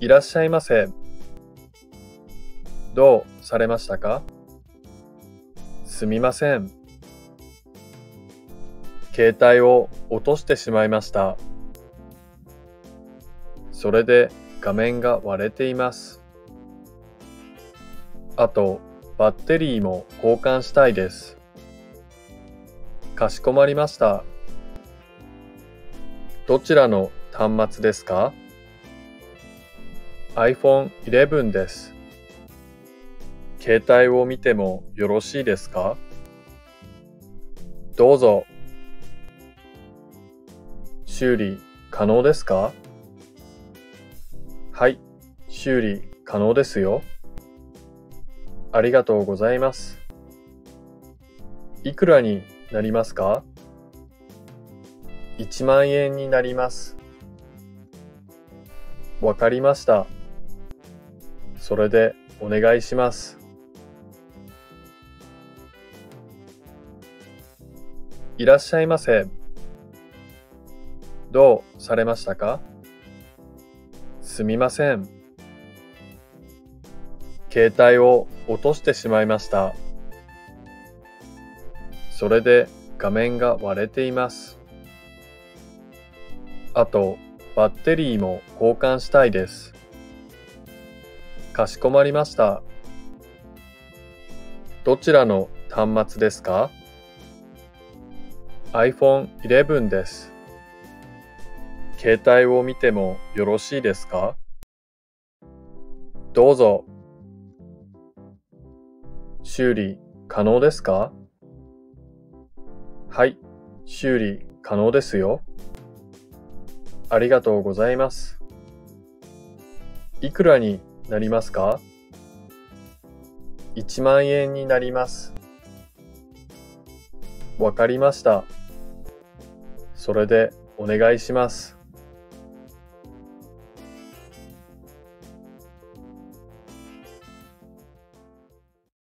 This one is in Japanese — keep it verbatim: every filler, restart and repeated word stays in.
いらっしゃいませ。どうされましたか？すみません。携帯を落としてしまいました。それで画面が割れています。あと、バッテリーも交換したいです。かしこまりました。どちらの端末ですか？ アイフォンイレブン です。携帯を見てもよろしいですか？どうぞ。修理可能ですか？はい、修理可能ですよ。ありがとうございます。いくらになりますか？いちまんえんになります。わかりました。それでお願いします。いらっしゃいませ。どうされましたか？すみません。携帯を落としてしまいました。それで画面が割れています。あと、バッテリーも交換したいです。かしこまりました。どちらの端末ですか？ アイフォンイレブン です。携帯を見てもよろしいですか？どうぞ。修理可能ですか？はい、修理可能ですよ。ありがとうございます。いくらになりますか？いちまんえんになります。わかりました。それでお願いします。